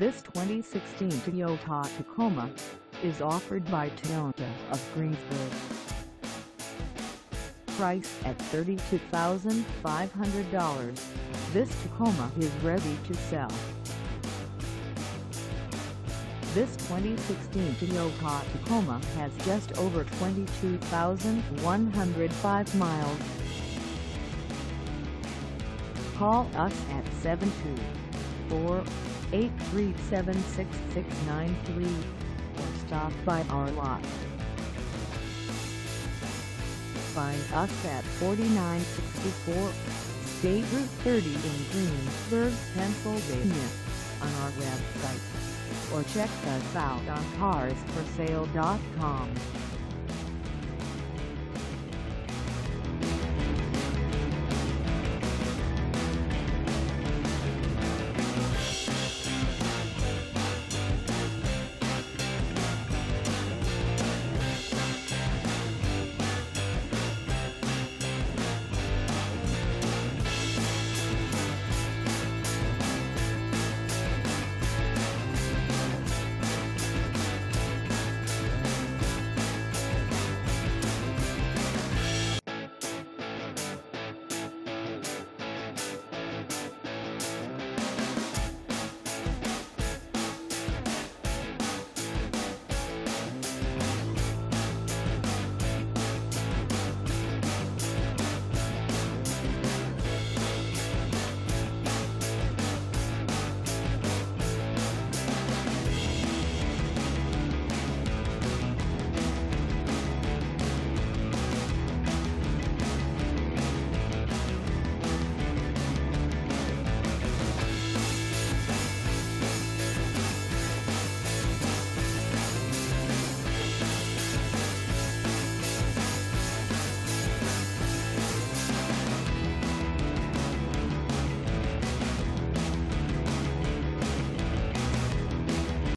This 2016 Toyota Tacoma is offered by Toyota of Greensburg. Priced at $32,500, this Tacoma is ready to sell. This 2016 Toyota Tacoma has just over 22,105 miles. Call us at 724-837-6693 or stop by our lot. Find us at 4964 State Route 30 in Greensburg, Pennsylvania on our website, or check us out on carsforsale.com.